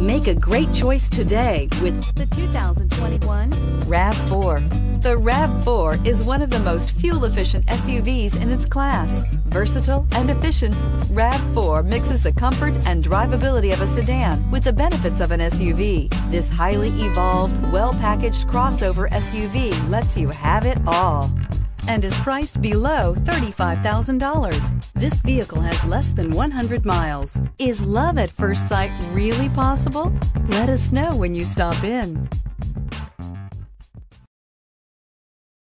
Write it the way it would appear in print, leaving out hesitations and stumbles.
Make a great choice today with the 2021 RAV4. The RAV4 is one of the most fuel-efficient SUVs in its class. Versatile and efficient, RAV4 mixes the comfort and drivability of a sedan with the benefits of an SUV. This highly evolved, well-packaged crossover SUV lets you have it all and is priced below $35,000. This vehicle has less than 100 miles. Is love at first sight really possible? Let us know when you stop in.